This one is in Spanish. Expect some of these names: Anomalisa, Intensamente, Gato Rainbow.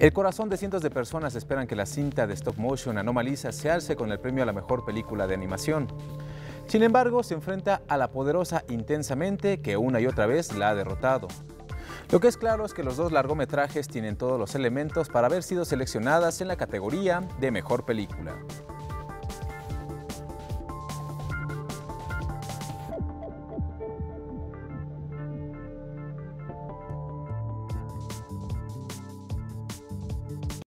El corazón de cientos de personas esperan que la cinta de stop motion Anomalisa se alce con el premio a la mejor película de animación. Sin embargo, se enfrenta a la poderosa Intensamente, que una y otra vez la ha derrotado. Lo que es claro es que los dos largometrajes tienen todos los elementos para haber sido seleccionadas en la categoría de mejor película.